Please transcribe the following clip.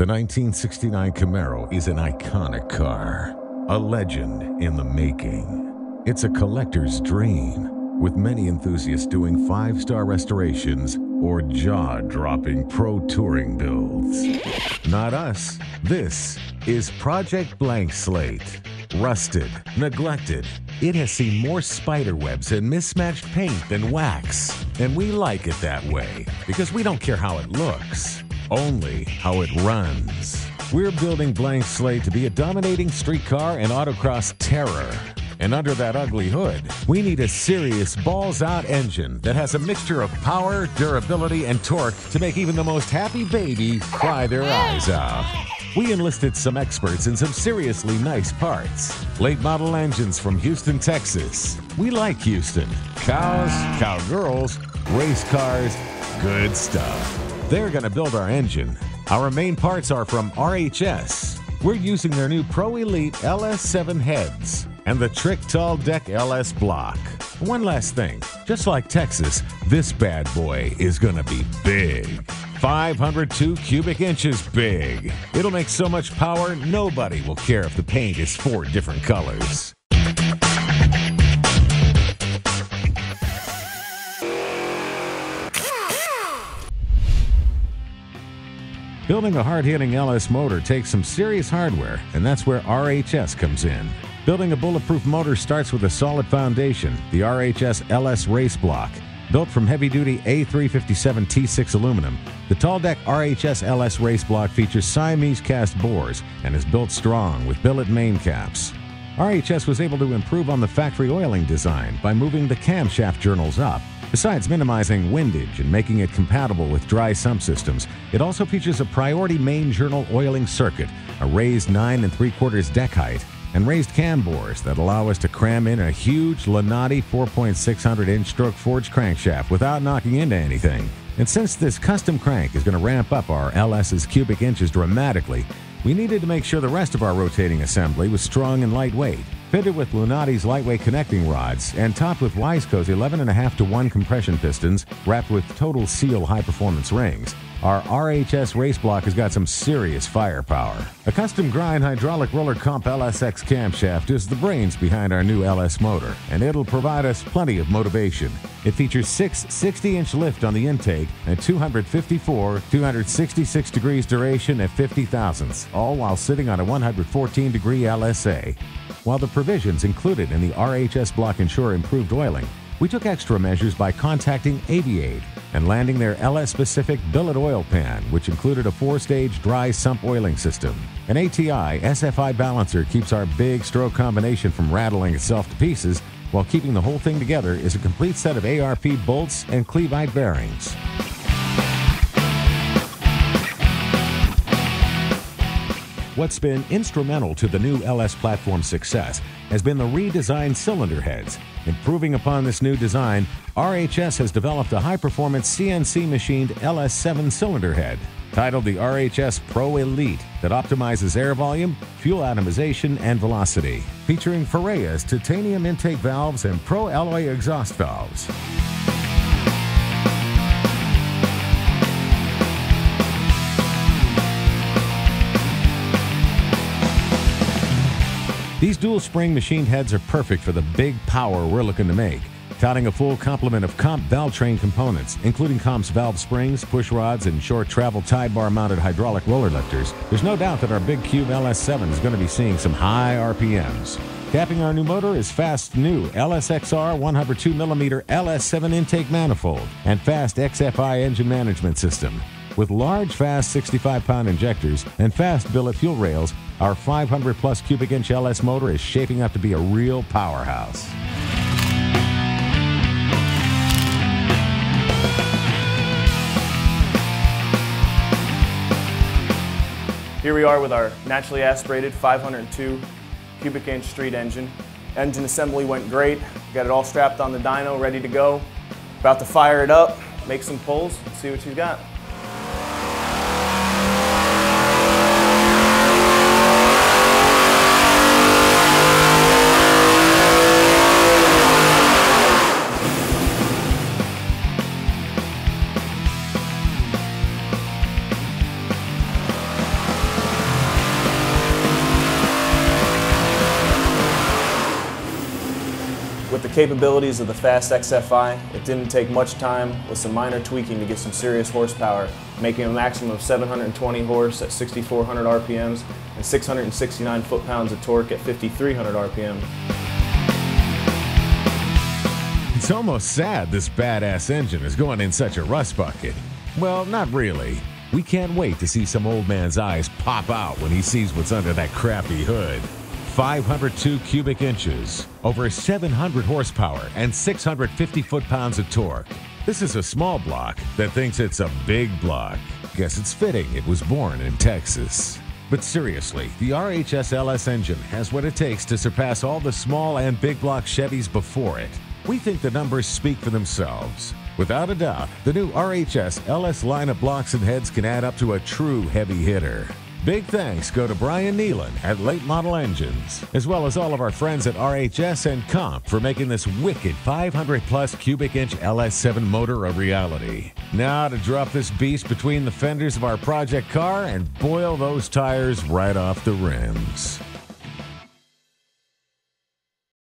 The 1969 Camaro is an iconic car, a legend in the making. It's a collector's dream, with many enthusiasts doing five-star restorations or jaw-dropping pro touring builds. Not us. This is Project Blank Slate. Rusted, neglected, it has seen more spider webs and mismatched paint than wax. And we like it that way, because we don't care how it looks, only how it runs. We're building Blank Slate to be a dominating street car and autocross terror. And under that ugly hood, we need a serious balls-out engine that has a mixture of power, durability, and torque to make even the most happy baby cry their eyes out. We enlisted some experts and some seriously nice parts. Late Model Engines from Houston, Texas. We like Houston. Cows, cowgirls, race cars, good stuff. They're gonna build our engine. Our main parts are from RHS. We're using their new Pro Elite LS7 heads and the Trick Tall Deck LS Block. One last thing, just like Texas, this bad boy is gonna be big. 502 cubic inches big. It'll make so much power, nobody will care if the paint is 4 different colors. Building a hard-hitting LS motor takes some serious hardware, and that's where RHS comes in. Building a bulletproof motor starts with a solid foundation, the RHS LS Race Block. Built from heavy-duty A357 T6 aluminum, the tall-deck RHS LS Race Block features Siamese cast bores and is built strong with billet main caps. RHS was able to improve on the factory oiling design by moving the camshaft journals up. Besides minimizing windage and making it compatible with dry sump systems, it also features a priority main journal oiling circuit, a raised 9 3/4 deck height, and raised cam bores that allow us to cram in a huge Lunati 4.600-inch stroke forged crankshaft without knocking into anything. And since this custom crank is going to ramp up our LS's cubic inches dramatically, we needed to make sure the rest of our rotating assembly was strong and lightweight. Fitted with Lunati's lightweight connecting rods and topped with Wiseco's 11.5:1 compression pistons wrapped with Total Seal high-performance rings, our RHS Race Block has got some serious firepower. A custom grind hydraulic roller comp LSX camshaft is the brains behind our new LS motor, and it'll provide us plenty of motivation. It features 6 60-inch lift on the intake and 256 degrees duration at 50 thousandths, all while sitting on a 114-degree LSA. While the provisions included in the RHS block ensure improved oiling, we took extra measures by contacting AviAid and landing their LS-specific billet oil pan, which included a 4-stage dry sump oiling system. An ATI SFI balancer keeps our big stroke combination from rattling itself to pieces, while keeping the whole thing together is a complete set of ARP bolts and Clevite bearings. What's been instrumental to the new LS platform's success has been the redesigned cylinder heads. Improving upon this new design, RHS has developed a high-performance CNC-machined LS7 cylinder head, titled the RHS Pro Elite, that optimizes air volume, fuel atomization, and velocity, featuring Ferrea's titanium intake valves and Pro Alloy exhaust valves. These dual-spring machined heads are perfect for the big power we're looking to make, touting a full complement of COMP Valtrain components, including COMP's valve springs, push rods, and short travel tie bar-mounted hydraulic roller lifters. There's no doubt that our big cube LS7 is going to be seeing some high RPMs. Capping our new motor is Fast's new LSXR 102mm LS7 intake manifold and Fast XFI engine management system. With large, fast 65-pound injectors and fast billet fuel rails, our 500-plus cubic inch LS motor is shaping up to be a real powerhouse. Here we are with our naturally aspirated 502 cubic inch street engine. Engine assembly went great. Got it all strapped on the dyno, ready to go. About to fire it up, make some pulls, see what you've got. capabilities of the Fast XFI, it didn't take much time with some minor tweaking to get some serious horsepower, making a maximum of 720 horse at 6,400 RPMs and 669 foot-pounds of torque at 5,300 RPM. It's almost sad this badass engine is going in such a rust bucket. Well, not really. We can't wait to see some old man's eyes pop out when he sees what's under that crappy hood. 502 cubic inches, over 700 horsepower, and 650 foot-pounds of torque. This is a small block that thinks it's a big block. Guess it's fitting it was born in Texas. But seriously, the RHS LS engine has what it takes to surpass all the small and big block Chevys before it. We think the numbers speak for themselves. Without a doubt, the new RHS LS line of blocks and heads can add up to a true heavy hitter. Big thanks go to Brian Nealon at Late Model Engines, as well as all of our friends at RHS and Comp for making this wicked 500-plus cubic inch LS7 motor a reality. Now to drop this beast between the fenders of our project car and boil those tires right off the rims.